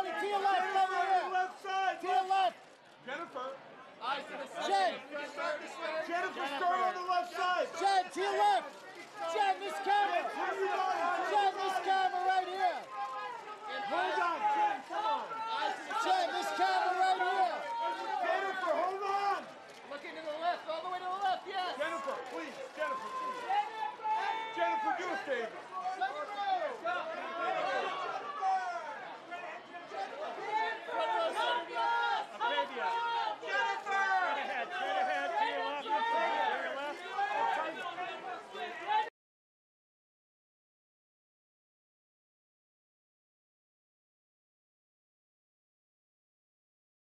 running to your left. To your left. Jennifer. Jen, start on the left side. Jen, to your left. Jen, this camera.